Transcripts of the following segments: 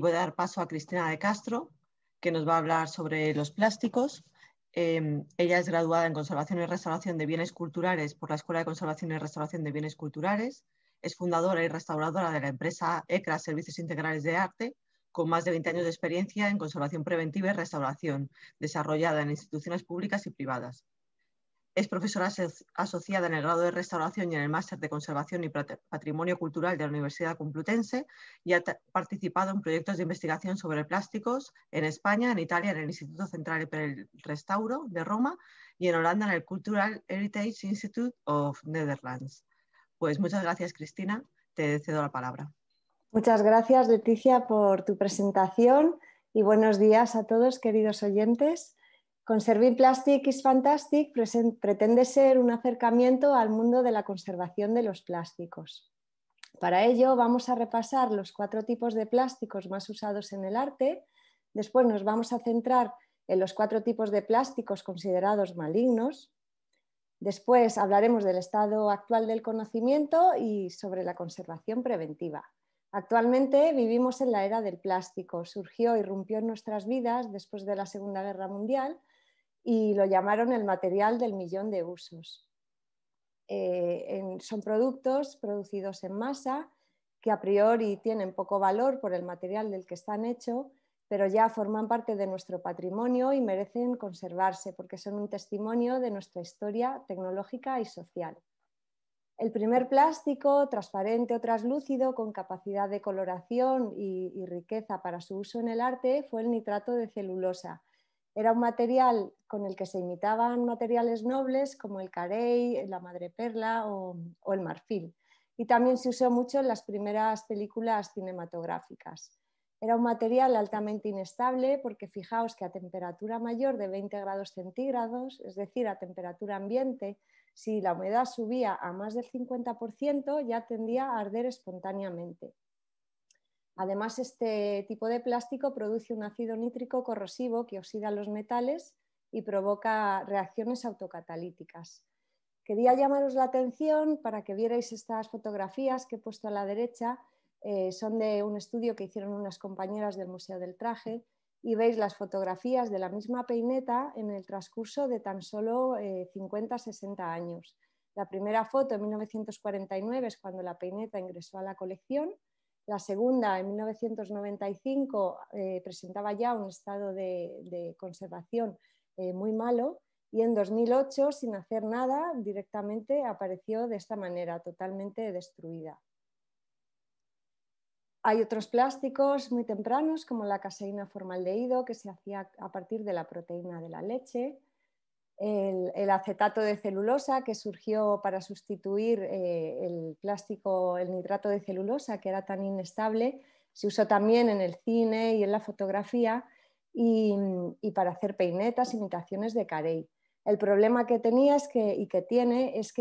Voy a dar paso a Cristina de Castro, que nos va a hablar sobre los plásticos. Ella es graduada en Conservación y Restauración de Bienes Culturales por la Escuela de Conservación y Restauración de Bienes Culturales. Es fundadora y restauradora de la empresa ECRA Servicios Integrales de Arte, con más de 20 años de experiencia en conservación preventiva y restauración, desarrollada en instituciones públicas y privadas. Es profesora asociada en el grado de restauración y en el máster de conservación y patrimonio cultural de la Universidad Complutense y ha participado en proyectos de investigación sobre plásticos en España, en Italia, en el Instituto Central para el Restauro de Roma y en Holanda en el Cultural Heritage Institute of Netherlands. Pues muchas gracias, Cristina. Te cedo la palabra. Muchas gracias, Leticia, por tu presentación y buenos días a todos, queridos oyentes. Conserving Plastic is Fantastic pretende ser un acercamiento al mundo de la conservación de los plásticos. Para ello vamos a repasar los 4 tipos de plásticos más usados en el arte, después nos vamos a centrar en los 4 tipos de plásticos considerados malignos, después hablaremos del estado actual del conocimiento y sobre la conservación preventiva. Actualmente vivimos en la era del plástico, surgió y irrumpió en nuestras vidas después de la Segunda Guerra Mundial, y lo llamaron el material del millón de usos. Son productos producidos en masa que a priori tienen poco valor por el material del que están hechos, pero ya forman parte de nuestro patrimonio y merecen conservarse porque son un testimonio de nuestra historia tecnológica y social. El primer plástico, transparente o translúcido, con capacidad de coloración y riqueza para su uso en el arte, fue el nitrato de celulosa. Era un material con el que se imitaban materiales nobles como el carey, la madreperla o el marfil. Y también se usó mucho en las primeras películas cinematográficas. Era un material altamente inestable porque fijaos que a temperatura mayor de 20 grados centígrados, es decir, a temperatura ambiente, si la humedad subía a más del 50% ya tendía a arder espontáneamente. Además, este tipo de plástico produce un ácido nítrico corrosivo que oxida los metales y provoca reacciones autocatalíticas. Quería llamaros la atención para que vierais estas fotografías que he puesto a la derecha. Son de un estudio que hicieron unas compañeras del Museo del Traje y veis las fotografías de la misma peineta en el transcurso de tan solo 50-60 años. La primera foto en 1949 es cuando la peineta ingresó a la colección. La segunda, en 1995, presentaba ya un estado de conservación muy malo y en 2008, sin hacer nada, directamente apareció de esta manera, totalmente destruida. Hay otros plásticos muy tempranos, como la caseína formaldehído, que se hacía a partir de la proteína de la leche. El acetato de celulosa, que surgió para sustituir el nitrato de celulosa, que era tan inestable, se usó también en el cine y en la fotografía y para hacer peinetas, imitaciones de carey. El problema que tenía es que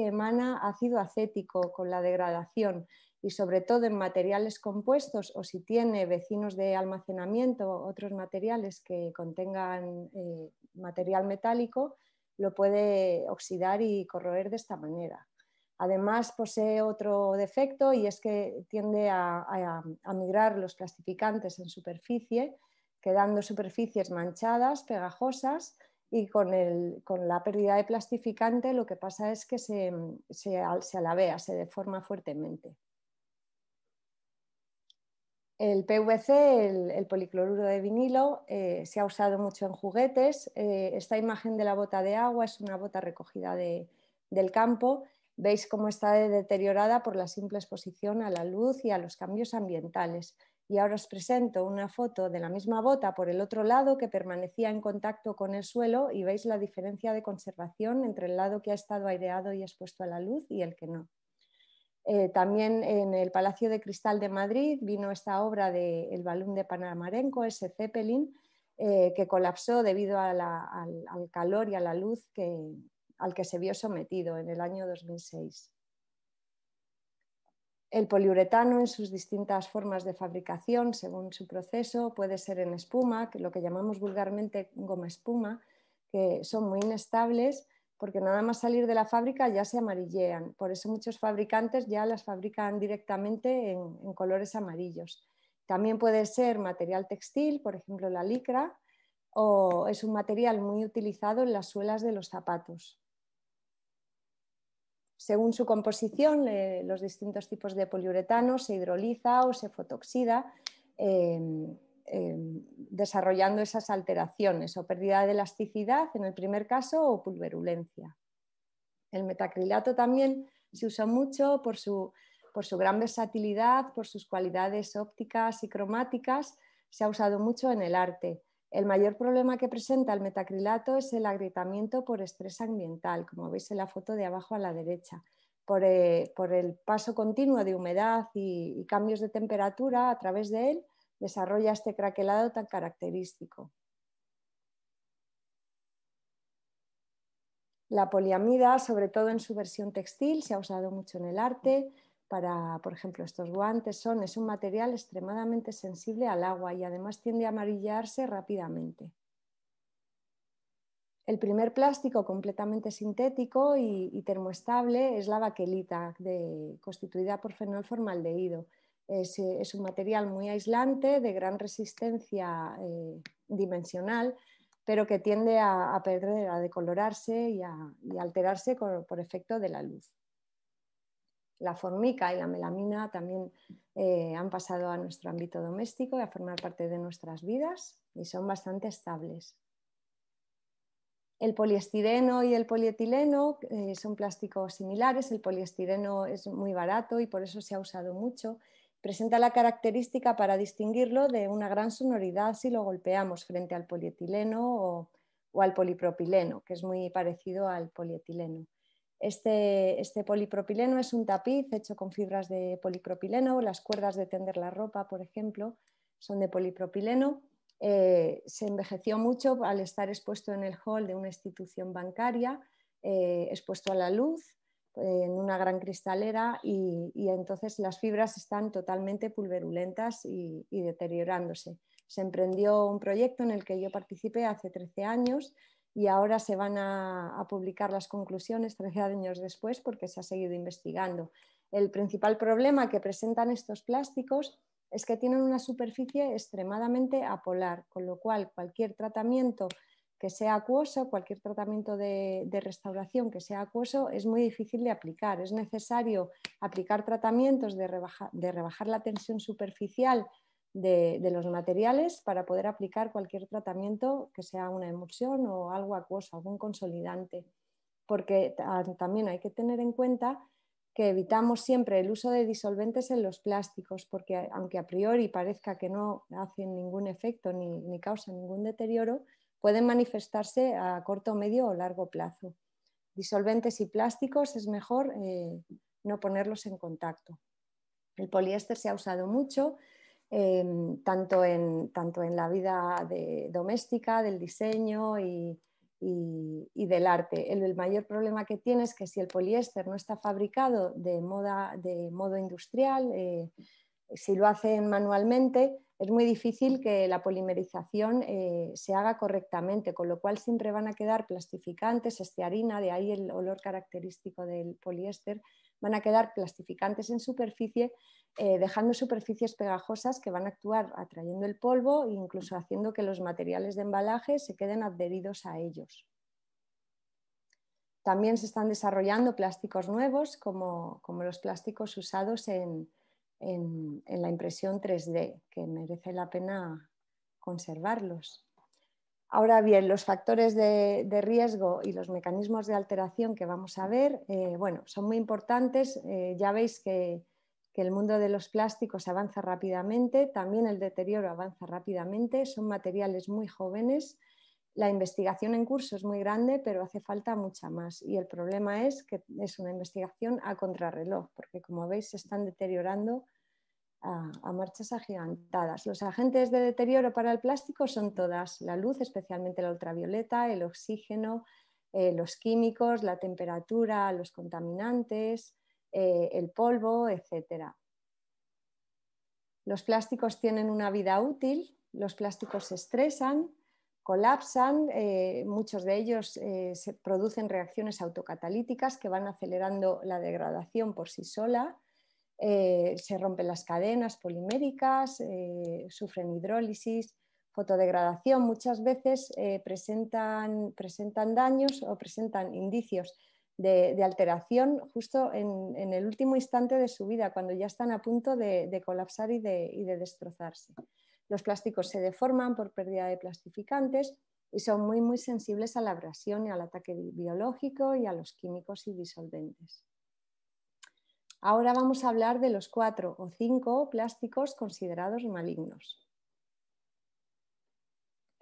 emana ácido acético con la degradación y sobre todo en materiales compuestos o si tiene vecinos de almacenamiento, otros materiales que contengan material metálico, lo puede oxidar y corroer de esta manera. Además posee otro defecto y es que tiende a migrar los plastificantes en superficie, quedando superficies manchadas, pegajosas y con la pérdida de plastificante lo que pasa es que se alavea, se deforma fuertemente. El PVC, el policloruro de vinilo, se ha usado mucho en juguetes. Esta imagen de la bota de agua es una bota recogida del campo. Veis cómo está deteriorada por la simple exposición a la luz y a los cambios ambientales. Y ahora os presento una foto de la misma bota por el otro lado que permanecía en contacto con el suelo y veis la diferencia de conservación entre el lado que ha estado aireado y expuesto a la luz y el que no. También en el Palacio de Cristal de Madrid vino esta obra del balón de Panamarenco, ese Zeppelin, que colapsó debido al calor y a la luz al que se vio sometido en el año 2006. El poliuretano en sus distintas formas de fabricación, según su proceso, puede ser en espuma, lo que llamamos vulgarmente goma espuma, que son muy inestables, porque nada más salir de la fábrica ya se amarillean, por eso muchos fabricantes ya las fabrican directamente en colores amarillos. También puede ser material textil, por ejemplo la licra, o es un material muy utilizado en las suelas de los zapatos. Según su composición, los distintos tipos de poliuretano se hidroliza o se fotoxida, desarrollando esas alteraciones o pérdida de elasticidad en el primer caso o pulverulencia. El metacrilato también se usa mucho por su gran versatilidad, por sus cualidades ópticas y cromáticas, se ha usado mucho en el arte. El mayor problema que presenta el metacrilato es el agrietamiento por estrés ambiental, como veis en la foto de abajo a la derecha, por el paso continuo de humedad y cambios de temperatura a través de él, desarrolla este craquelado tan característico. La poliamida, sobre todo en su versión textil, se ha usado mucho en el arte. Para, por ejemplo, estos guantes es un material extremadamente sensible al agua y además tiende a amarillarse rápidamente. El primer plástico completamente sintético y termoestable es la baquelita, constituida por fenol formaldehído. Es un material muy aislante, de gran resistencia dimensional, pero que tiende a perder, a decolorarse y a alterarse por efecto de la luz. La formica y la melamina también han pasado a nuestro ámbito doméstico y a formar parte de nuestras vidas y son bastante estables. El poliestireno y el polietileno son plásticos similares. El poliestireno es muy barato y por eso se ha usado mucho. Presenta la característica para distinguirlo de una gran sonoridad si lo golpeamos frente al polietileno o al polipropileno, que es muy parecido al polietileno. Este polipropileno es un tapiz hecho con fibras de polipropileno, las cuerdas de tender la ropa, por ejemplo, son de polipropileno. Se envejeció mucho al estar expuesto en el hall de una institución bancaria, expuesto a la luz, en una gran cristalera y entonces las fibras están totalmente pulverulentas y deteriorándose. Se emprendió un proyecto en el que yo participé hace 13 años y ahora se van a publicar las conclusiones 13 años después porque se ha seguido investigando. El principal problema que presentan estos plásticos es que tienen una superficie extremadamente apolar, con lo cual cualquier tratamiento que sea acuoso, cualquier tratamiento de restauración que sea acuoso es muy difícil de aplicar. Es necesario aplicar tratamientos de rebajar la tensión superficial de los materiales para poder aplicar cualquier tratamiento que sea una emulsión o algo acuoso, algún consolidante, porque también hay que tener en cuenta que evitamos siempre el uso de disolventes en los plásticos, porque aunque a priori parezca que no hacen ningún efecto ni causan ningún deterioro, pueden manifestarse a corto, medio o largo plazo. Disolventes y plásticos es mejor no ponerlos en contacto. El poliéster se ha usado mucho, tanto en la vida doméstica, del diseño y del arte. El mayor problema que tiene es que si el poliéster no está fabricado de modo industrial, si lo hacen manualmente, es muy difícil que la polimerización se haga correctamente, con lo cual siempre van a quedar plastificantes, estearina, de ahí el olor característico del poliéster, van a quedar plastificantes en superficie, dejando superficies pegajosas que van a actuar atrayendo el polvo e incluso haciendo que los materiales de embalaje se queden adheridos a ellos. También se están desarrollando plásticos nuevos, como los plásticos usados en la impresión 3D, que merece la pena conservarlos. Ahora bien, los factores de riesgo y los mecanismos de alteración que vamos a ver son muy importantes. Ya veis que el mundo de los plásticos avanza rápidamente, también el deterioro avanza rápidamente, son materiales muy jóvenes, la investigación en curso es muy grande, pero hace falta mucha más y el problema es que es una investigación a contrarreloj, porque como veis se están deteriorando a marchas agigantadas. Los agentes de deterioro para el plástico son todas: la luz, especialmente la ultravioleta, el oxígeno, los químicos, la temperatura, los contaminantes, el polvo, etc. Los plásticos tienen una vida útil, los plásticos se estresan, colapsan, muchos de ellos se producen reacciones autocatalíticas que van acelerando la degradación por sí sola. se rompen las cadenas poliméricas, sufren hidrólisis, fotodegradación, muchas veces presentan daños o presentan indicios de alteración justo en el último instante de su vida, cuando ya están a punto de colapsar y de destrozarse. Los plásticos se deforman por pérdida de plastificantes y son muy, muy sensibles a la abrasión y al ataque biológico y a los químicos y disolventes. Ahora vamos a hablar de los 4 o 5 plásticos considerados malignos.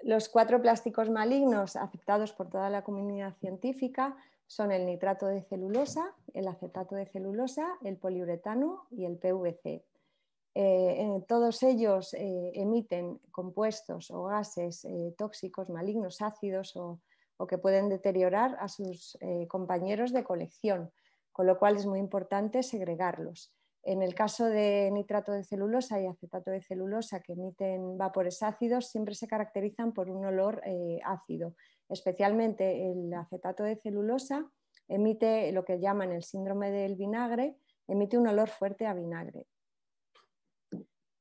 Los 4 plásticos malignos aceptados por toda la comunidad científica son el nitrato de celulosa, el acetato de celulosa, el poliuretano y el PVC. Todos ellos emiten compuestos o gases tóxicos, malignos, ácidos o que pueden deteriorar a sus compañeros de colección, con lo cual es muy importante segregarlos. En el caso de nitrato de celulosa y acetato de celulosa que emiten vapores ácidos, siempre se caracterizan por un olor ácido. Especialmente el acetato de celulosa emite lo que llaman el síndrome del vinagre, emite un olor fuerte a vinagre.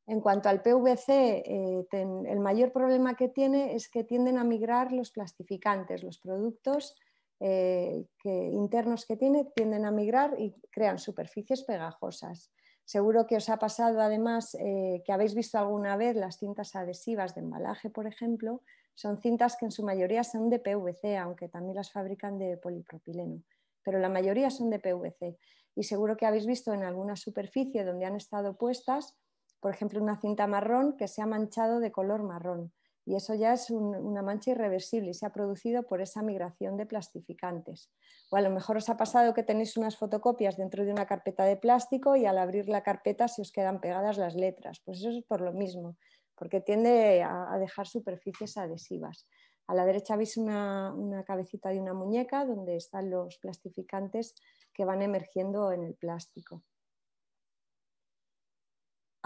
En cuanto al PVC, el mayor problema que tiene es que tienden a migrar los plastificantes, los productos internos que tiene tienden a migrar y crean superficies pegajosas. Seguro que os ha pasado además que habéis visto alguna vez las cintas adhesivas de embalaje, por ejemplo. Son cintas que en su mayoría son de PVC, aunque también las fabrican de polipropileno, pero la mayoría son de PVC. Y seguro que habéis visto en alguna superficie donde han estado puestas, por ejemplo, una cinta marrón que se ha manchado de color marrón. Y eso ya es una mancha irreversible y se ha producido por esa migración de plastificantes. O a lo mejor os ha pasado que tenéis unas fotocopias dentro de una carpeta de plástico y al abrir la carpeta se os quedan pegadas las letras. Pues eso es por lo mismo, porque tiende a dejar superficies adhesivas. A la derecha veis una cabecita de una muñeca donde están los plastificantes que van emergiendo en el plástico.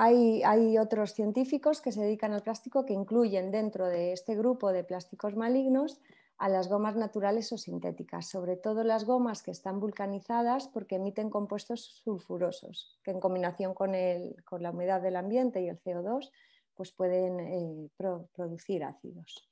Hay otros científicos que se dedican al plástico que incluyen dentro de este grupo de plásticos malignos a las gomas naturales o sintéticas, sobre todo las gomas que están vulcanizadas porque emiten compuestos sulfurosos, que en combinación con la humedad del ambiente y el CO2 pues pueden producir ácidos.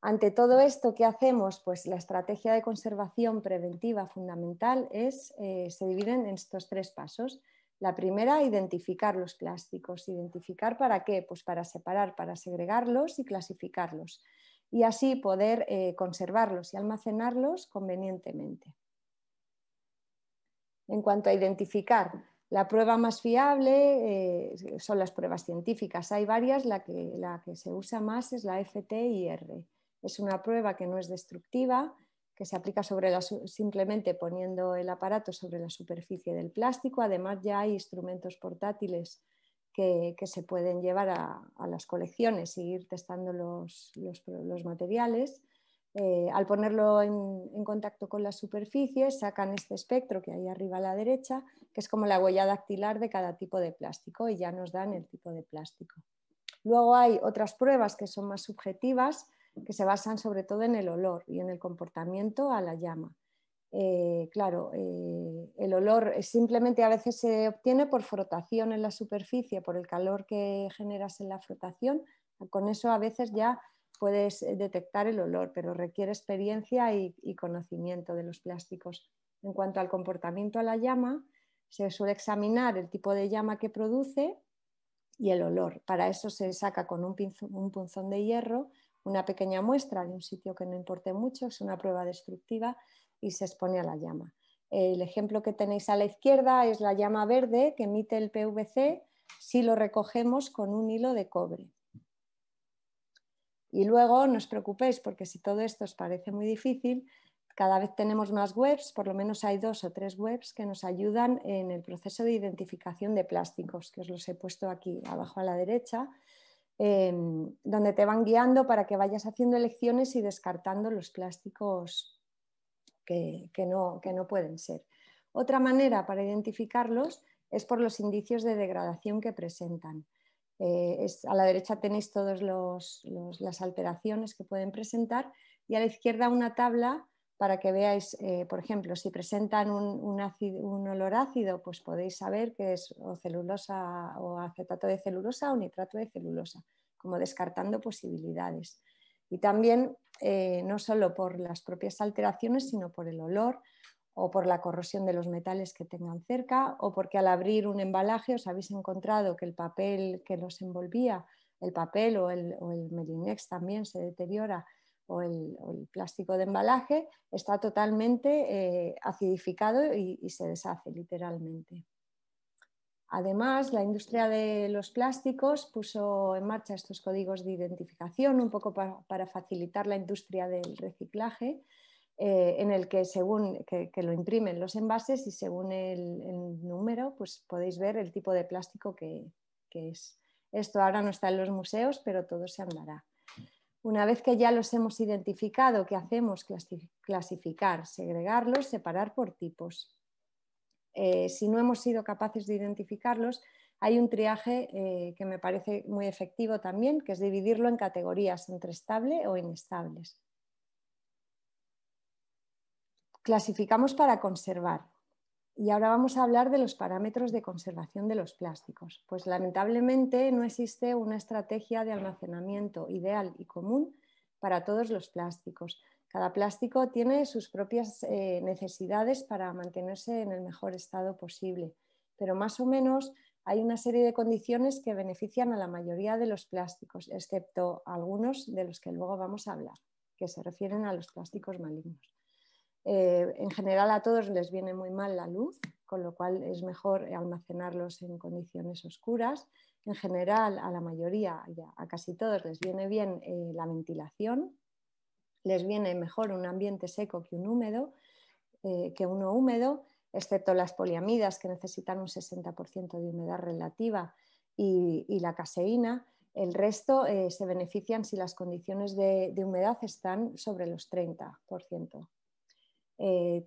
Ante todo esto, ¿qué hacemos? Pues la estrategia de conservación preventiva fundamental es, se dividen en estos 3 pasos. La primera, identificar los plásticos. ¿Identificar para qué? Pues para separar, para segregarlos y clasificarlos. Y así poder conservarlos y almacenarlos convenientemente. En cuanto a identificar, la prueba más fiable son las pruebas científicas. Hay varias, la que se usa más es la FTIR. Es una prueba que no es destructiva, que se aplica simplemente poniendo el aparato sobre la superficie del plástico. Además ya hay instrumentos portátiles que se pueden llevar a las colecciones e ir testando los materiales. Al ponerlo en contacto con la superficie sacan este espectro que hay arriba a la derecha, que es como la huella dactilar de cada tipo de plástico y ya nos dan el tipo de plástico. Luego hay otras pruebas que son más subjetivas, que se basan sobre todo en el olor y en el comportamiento a la llama. Claro, el olor simplemente a veces se obtiene por frotación en la superficie, por el calor que generas en la frotación. Con eso a veces ya puedes detectar el olor, pero requiere experiencia y conocimiento de los plásticos. En cuanto al comportamiento a la llama, se suele examinar el tipo de llama que produce y el olor. Para eso se saca con un punzón de hierro una pequeña muestra de un sitio que no importe mucho, es una prueba destructiva y se expone a la llama. El ejemplo que tenéis a la izquierda es la llama verde que emite el PVC si lo recogemos con un hilo de cobre. Y luego no os preocupéis porque si todo esto os parece muy difícil, cada vez tenemos más webs, por lo menos hay 2 o 3 webs que nos ayudan en el proceso de identificación de plásticos, que os los he puesto aquí abajo a la derecha, donde te van guiando para que vayas haciendo elecciones y descartando los plásticos que no pueden ser. Otra manera para identificarlos es por los indicios de degradación que presentan. A la derecha tenéis todas las alteraciones que pueden presentar y a la izquierda una tabla para que veáis, por ejemplo, si presentan un olor ácido, pues podéis saber que es o celulosa o acetato de celulosa o nitrato de celulosa, como descartando posibilidades. Y también, no solo por las propias alteraciones, sino por el olor o por la corrosión de los metales que tengan cerca, o porque al abrir un embalaje os habéis encontrado que el papel que los envolvía, el papel o el Melinex también se deteriora, o el plástico de embalaje está totalmente acidificado y se deshace literalmente. Además, la industria de los plásticos puso en marcha estos códigos de identificación un poco para facilitar la industria del reciclaje, en el que según que lo imprimen los envases y según el número, pues podéis ver el tipo de plástico que es. Esto ahora no está en los museos, pero todo se andará. Una vez que ya los hemos identificado, ¿qué hacemos? Clasificar, segregarlos, separar por tipos. Si no hemos sido capaces de identificarlos, hay un triaje que me parece muy efectivo también, que es dividirlo en categorías entre estable o inestables. Clasificamos para conservar. Y ahora vamos a hablar de los parámetros de conservación de los plásticos. Pues lamentablemente no existe una estrategia de almacenamiento ideal y común para todos los plásticos. Cada plástico tiene sus propias necesidades para mantenerse en el mejor estado posible, pero más o menos hay una serie de condiciones que benefician a la mayoría de los plásticos, excepto algunos de los que luego vamos a hablar, que se refieren a los plásticos malignos. En general a todos les viene muy mal la luz, con lo cual es mejor almacenarlos en condiciones oscuras. En general a la mayoría, a casi todos, les viene bien la ventilación, les viene mejor un ambiente seco que uno húmedo, excepto las poliamidas que necesitan un 60% de humedad relativa y la caseína. El resto se benefician si las condiciones de humedad están sobre los 30%.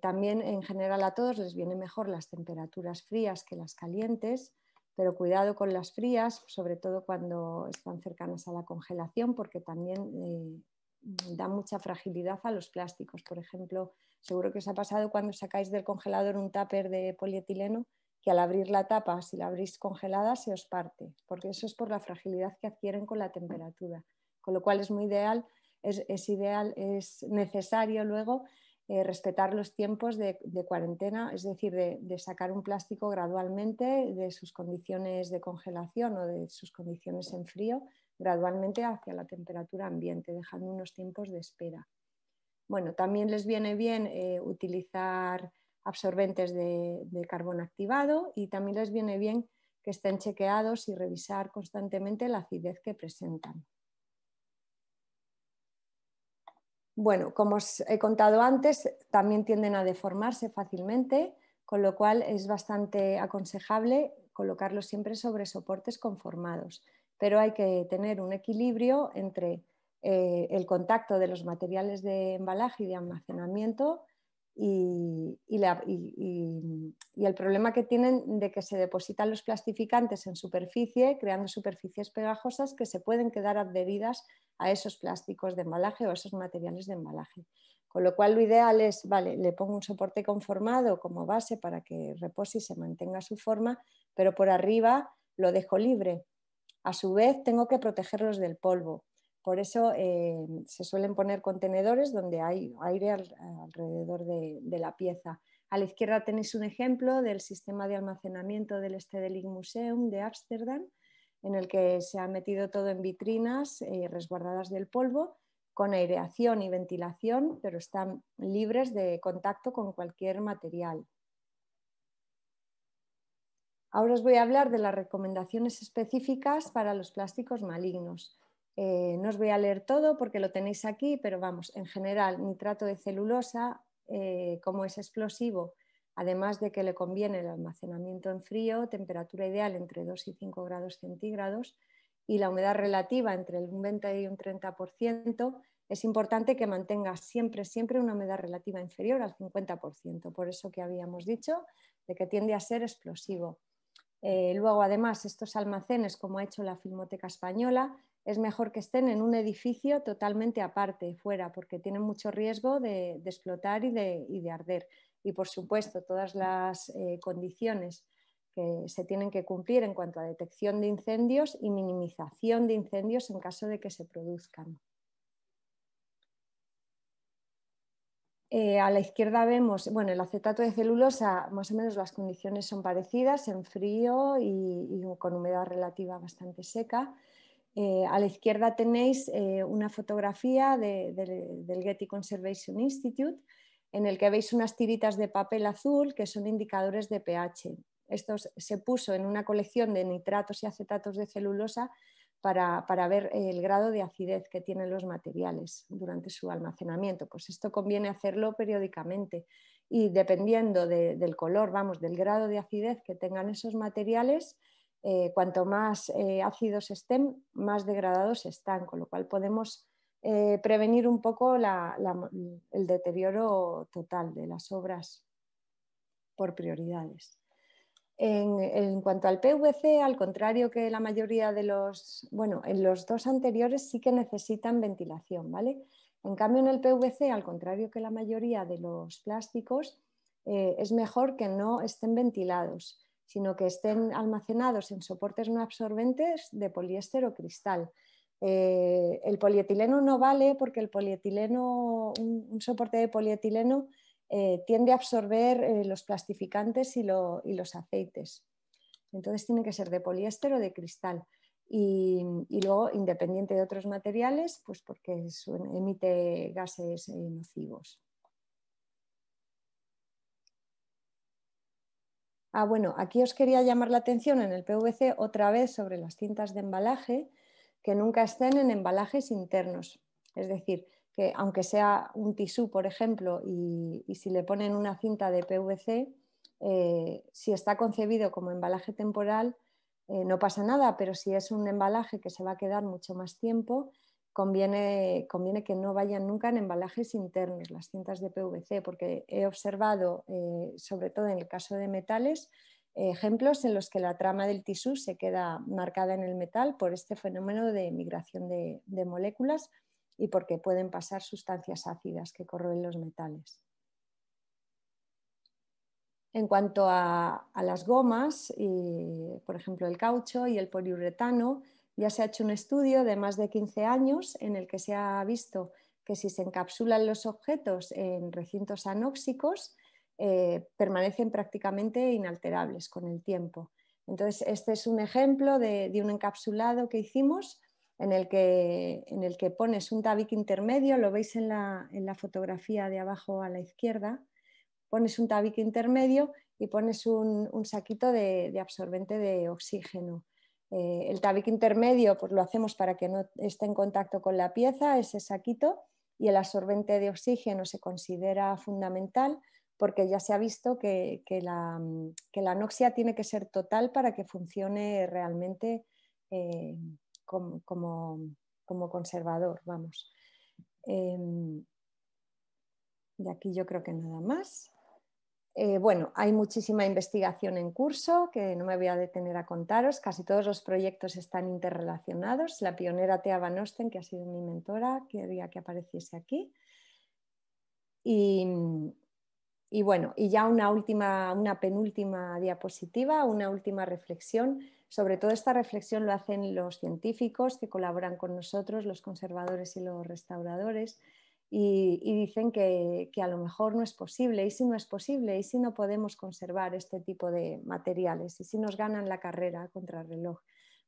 También en general a todos les vienen mejor las temperaturas frías que las calientes, pero cuidado con las frías, sobre todo cuando están cercanas a la congelación, porque también da mucha fragilidad a los plásticos. Por ejemplo, seguro que os ha pasado cuando sacáis del congelador un tupper de polietileno, que al abrir la tapa, si la abrís congelada, se os parte, porque eso es por la fragilidad que adquieren con la temperatura, con lo cual es muy ideal, es necesario luego respetar los tiempos de cuarentena, es decir, de sacar un plástico gradualmente de sus condiciones de congelación o de sus condiciones en frío, gradualmente hacia la temperatura ambiente, dejando unos tiempos de espera. Bueno, también les viene bien utilizar absorbentes de carbón activado, y también les viene bien que estén chequeados y revisar constantemente la acidez que presentan. Bueno, como os he contado antes, también tienden a deformarse fácilmente, con lo cual es bastante aconsejable colocarlos siempre sobre soportes conformados. Pero hay que tener un equilibrio entre el contacto de los materiales de embalaje y de almacenamiento y el problema que tienen de que se depositan los plastificantes en superficie, creando superficies pegajosas que se pueden quedar adheridas a esos plásticos de embalaje o a esos materiales de embalaje. Con lo cual lo ideal es, vale, le pongo un soporte conformado como base para que repose y se mantenga su forma, pero por arriba lo dejo libre. A su vez tengo que protegerlos del polvo. Por eso se suelen poner contenedores donde hay aire alrededor de la pieza. A la izquierda tenéis un ejemplo del sistema de almacenamiento del Stedelijk Museum de Ámsterdam, en el que se ha metido todo en vitrinas resguardadas del polvo, con aireación y ventilación, pero están libres de contacto con cualquier material. Ahora os voy a hablar de las recomendaciones específicas para los plásticos malignos. No os voy a leer todo porque lo tenéis aquí, pero vamos, en general, nitrato de celulosa, como es explosivo, además de que le conviene el almacenamiento en frío, temperatura ideal entre 2 y 5 grados centígrados y la humedad relativa entre un 20 y un 30%, es importante que mantenga siempre una humedad relativa inferior al 50%, por eso que habíamos dicho de que tiende a ser explosivo. Luego, además, estos almacenes, como ha hecho la Filmoteca Española, es mejor que estén en un edificio totalmente aparte, fuera, porque tienen mucho riesgo de explotar y de arder. Y por supuesto, todas las condiciones que se tienen que cumplir en cuanto a detección de incendios y minimización de incendios en caso de que se produzcan. A la izquierda vemos, bueno, el acetato de celulosa, más o menos las condiciones son parecidas, en frío y con humedad relativa bastante seca. A la izquierda tenéis una fotografía del Getty Conservation Institute, en el que veis unas tiritas de papel azul que son indicadores de pH. Esto se puso en una colección de nitratos y acetatos de celulosa para ver el grado de acidez que tienen los materiales durante su almacenamiento. Pues esto conviene hacerlo periódicamente y dependiendo del color, vamos, del grado de acidez que tengan esos materiales, cuanto más ácidos estén, más degradados están, con lo cual podemos prevenir un poco el deterioro total de las obras por prioridades. En cuanto al PVC, al contrario que la mayoría de los... Bueno, en los dos anteriores sí que necesitan ventilación, ¿vale? En cambio, en el PVC, al contrario que la mayoría de los plásticos, es mejor que no estén ventilados, sino que estén almacenados en soportes no absorbentes de poliéster o cristal. El polietileno no vale porque el polietileno, un soporte de polietileno tiende a absorber los plastificantes y los aceites. Entonces tiene que ser de poliéster o de cristal. Y luego, independiente de otros materiales, pues porque emite gases nocivos. Ah, bueno, aquí os quería llamar la atención en el PVC otra vez sobre las cintas de embalaje, que nunca estén en embalajes internos. Es decir, que aunque sea un tisú, por ejemplo, y si le ponen una cinta de PVC, si está concebido como embalaje temporal, no pasa nada, pero si es un embalaje que se va a quedar mucho más tiempo, conviene que no vayan nunca en embalajes internos las cintas de PVC, porque he observado, sobre todo en el caso de metales, ejemplos en los que la trama del tisú se queda marcada en el metal por este fenómeno de migración de moléculas y porque pueden pasar sustancias ácidas que corroen los metales. En cuanto a las gomas, por ejemplo el caucho y el poliuretano, ya se ha hecho un estudio de más de 15 años en el que se ha visto que si se encapsulan los objetos en recintos anóxicos, permanecen prácticamente inalterables con el tiempo. Entonces, este es un ejemplo de un encapsulado que hicimos en el que pones un tabique intermedio, lo veis en la fotografía de abajo a la izquierda, pones un tabique intermedio y pones un saquito de absorbente de oxígeno. El tabique intermedio pues lo hacemos para que no esté en contacto con la pieza, ese saquito, y el absorbente de oxígeno se considera fundamental porque ya se ha visto que la anoxia tiene que ser total para que funcione realmente como conservador, vamos. De aquí yo creo que nada más. Bueno, hay muchísima investigación en curso que no me voy a detener a contaros, casi todos los proyectos están interrelacionados. La pionera Thea Van Osten, que ha sido mi mentora, quería que apareciese aquí. Y bueno, y ya una penúltima diapositiva, una última reflexión. Sobre todo esta reflexión lo hacen los científicos que colaboran con nosotros, los conservadores y los restauradores, y dicen que a lo mejor no es posible, y si no es posible, y si no podemos conservar este tipo de materiales, y si nos ganan la carrera contra el reloj.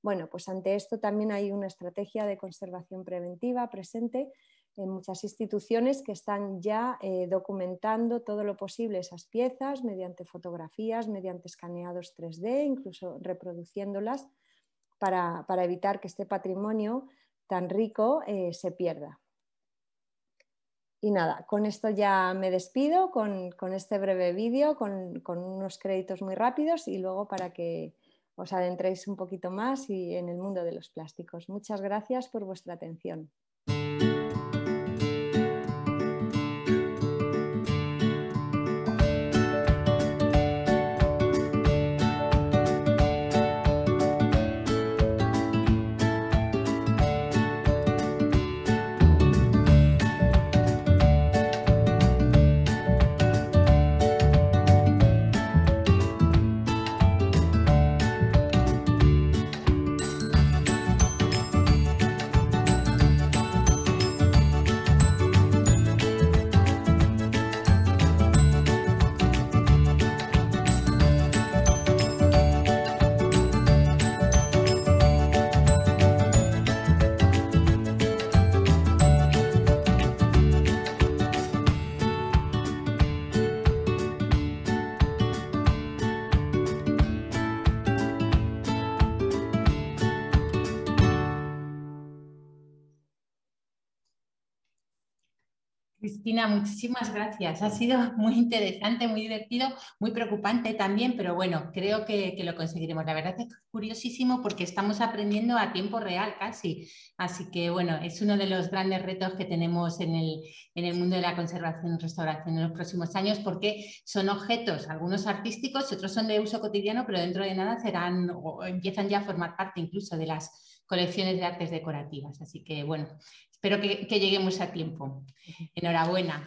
Bueno, pues ante esto también hay una estrategia de conservación preventiva presente en muchas instituciones que están ya documentando todo lo posible esas piezas mediante fotografías, mediante escaneados 3D, incluso reproduciéndolas para evitar que este patrimonio tan rico se pierda. Y nada, con esto ya me despido, con este breve vídeo, con unos créditos muy rápidos y luego para que os adentréis un poquito más y en el mundo de los plásticos. Muchas gracias por vuestra atención. Cristina, muchísimas gracias. Ha sido muy interesante, muy divertido, muy preocupante también, pero bueno, creo que lo conseguiremos. La verdad es que es curiosísimo porque estamos aprendiendo a tiempo real casi. Así que bueno, es uno de los grandes retos que tenemos en el mundo de la conservación y restauración en los próximos años, porque son objetos, algunos artísticos, otros son de uso cotidiano, pero dentro de nada serán o empiezan ya a formar parte incluso de las colecciones de artes decorativas. Así que bueno, espero que lleguemos a tiempo. Enhorabuena.